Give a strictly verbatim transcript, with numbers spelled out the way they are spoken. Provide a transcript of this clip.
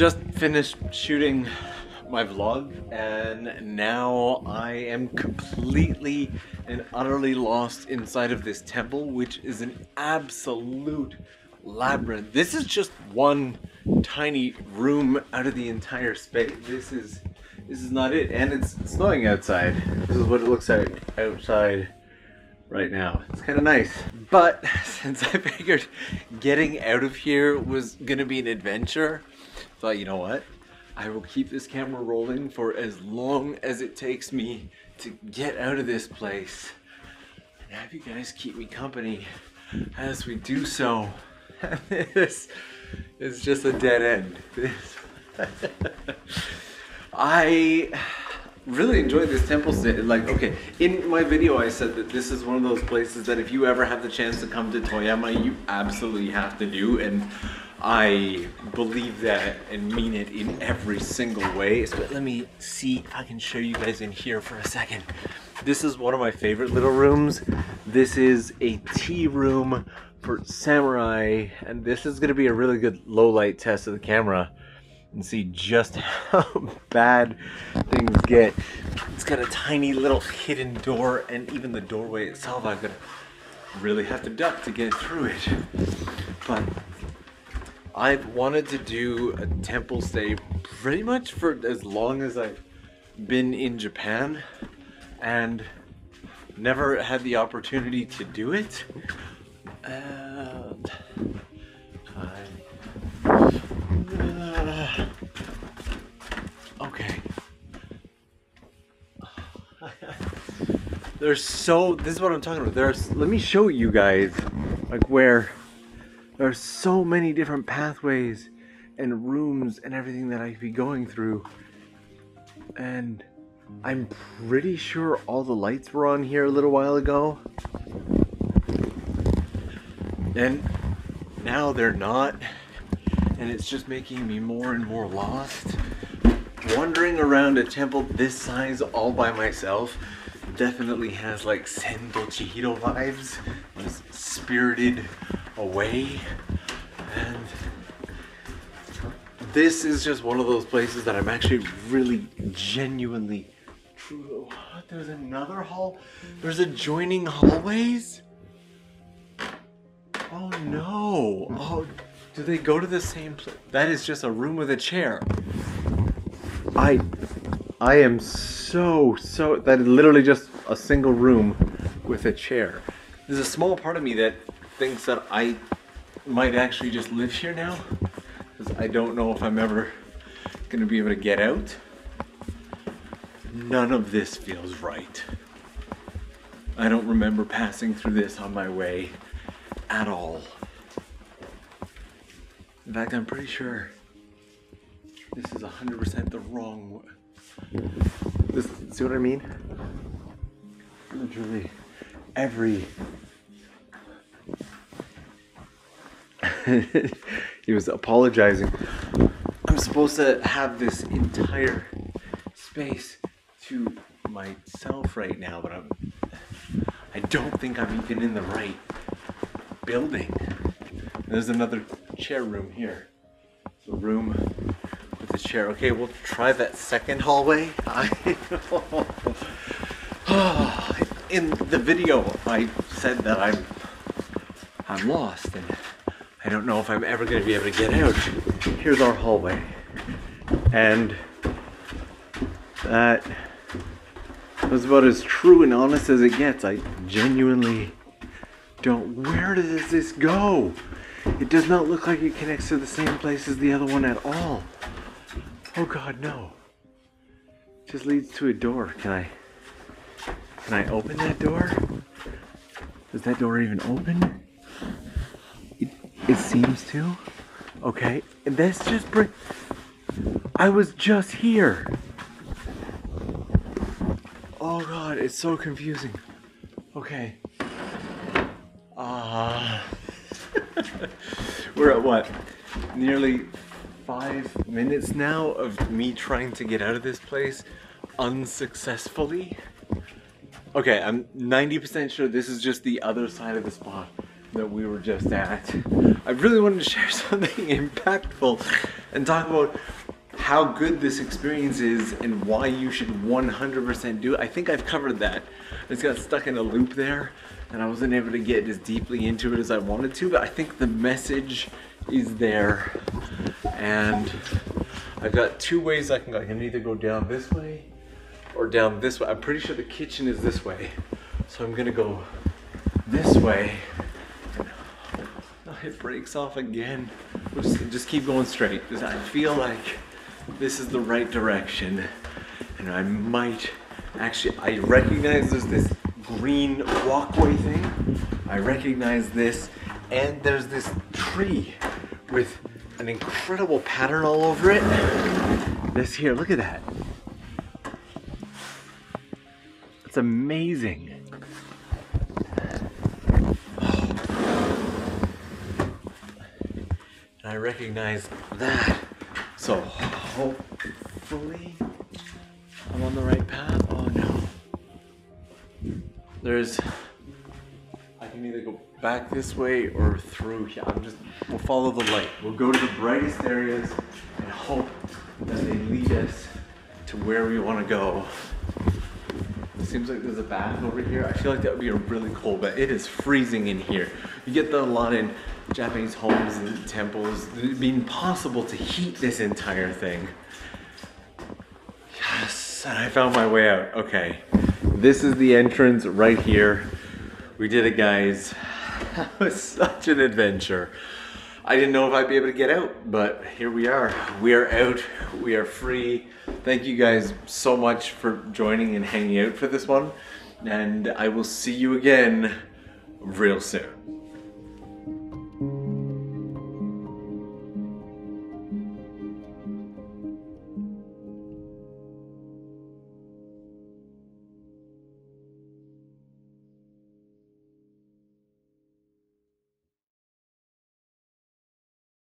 Just finished shooting my vlog, and now I am completely and utterly lost inside of this temple, which is an absolute labyrinth. This is just one tiny room out of the entire space. This is this is not it, and it's snowing outside. This is what it looks like outside right now. It's kind of nice, but since I figured getting out of here was gonna be an adventure, I thought, you know what? I will keep this camera rolling for as long as it takes me to get out of this place, and have you guys keep me company as we do so. This is just a dead end. This I really enjoy this temple. Like, okay, in my video I said that this is one of those places that if you ever have the chance to come to Toyama, you absolutely have to do, and I believe that and mean it in every single way. So let me see if I can show you guys in here for a second. This is one of my favorite little rooms. This is a tea room for samurai, and this is gonna be a really good low light test of the camera and see just how bad things get. It's got a tiny little hidden door, and even the doorway itself, I'm gonna really have to duck to get through it. But I've wanted to do a temple stay pretty much for as long as I've been in Japan, and never had the opportunity to do it. And I, uh, okay. There's so, this is what I'm talking about. There's, let me show you guys like where. There are so many different pathways and rooms and everything that I could be going through. And I'm pretty sure all the lights were on here a little while ago. And now they're not. And it's just making me more and more lost. Wandering around a temple this size all by myself definitely has like Sen to Chihiro vibes. It's Spirited Away, and this is just one of those places that I'm actually really genuinely true. What? There's another hall? There's adjoining hallways? Oh no! Oh, do they go to the same place? That is just a room with a chair. I, I am so, so, that is literally just a single room with a chair. There's a small part of me that thinks that I might actually just live here now, because I don't know if I'm ever going to be able to get out. None of this feels right. I don't remember passing through this on my way at all. In fact, I'm pretty sure this is one hundred percent the wrong way. This, see what I mean? Literally every he was apologizing. I'm supposed to have this entire space to myself right now, but I'm, I don't think I'm even in the right building. There's another chair room here. It's a room with a chair. Okay, we'll try that second hallway. I know. In the video, I said that I'm, I'm lost, and I don't know if I'm ever going to be able to get out. Here's our hallway, and that was about as true and honest as it gets. I genuinely don't. Where does this go? It does not look like it connects to the same place as the other one at all. Oh God, no! It just leads to a door. Can I? Can I open that door? Does that door even open? It seems to. Okay, and that's just bring. I was just here. Oh God, it's so confusing. Okay. Ah. Uh, we're at what? Nearly five minutes now of me trying to get out of this place unsuccessfully. Okay, I'm ninety percent sure this is just the other side of the spot. that we were just at, I really wanted to share something impactful and talk about how good this experience is and why you should one hundred percent do it. I think I've covered that. I just got stuck in a loop there and I wasn't able to get as deeply into it as I wanted to, but I think the message is there. And I've got two ways I can go. I can either go down this way or down this way. I'm pretty sure the kitchen is this way. So I'm gonna go this way. It breaks off again. We'll just, just keep going straight. I feel like this is the right direction. And I might, actually, I recognize there's this green walkway thing. I recognize this. And there's this tree with an incredible pattern all over it. This here, look at that. It's amazing. Oh. And I recognize that. So hopefully I'm on the right path. Oh no. There's, I can either go back this way or through here. I'm just, we'll follow the light. We'll go to the brightest areas and hope that they lead us to where we want to go. Seems like there's a bath over here. I feel like that would be a really cold bath. It is freezing in here. You get that a lot in Japanese homes and temples. It'd be impossible to heat this entire thing. Yes, and I found my way out. Okay, this is the entrance right here. We did it, guys. That was such an adventure. I didn't know if I'd be able to get out, but here we are. We are out, we are free. Thank you guys so much for joining and hanging out for this one. And I will see you again real soon.